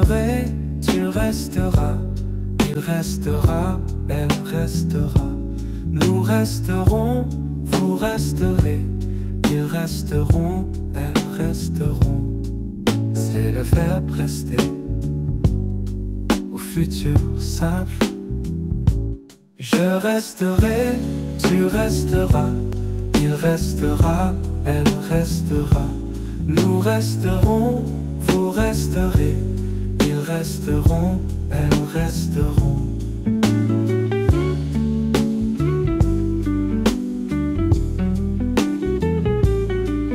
resterai, tu resteras, il restera, elle restera, nous resterons, vous resterez, ils resteront, elles resteront. C'est le verbe rester au futur simple. Je resterai, tu resteras, il restera, elle restera, nous resterons, vous resterez, ils resteront, elles resteront.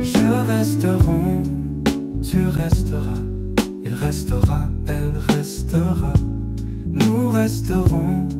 Je resterons, tu resteras, il restera, elle restera, nous resterons.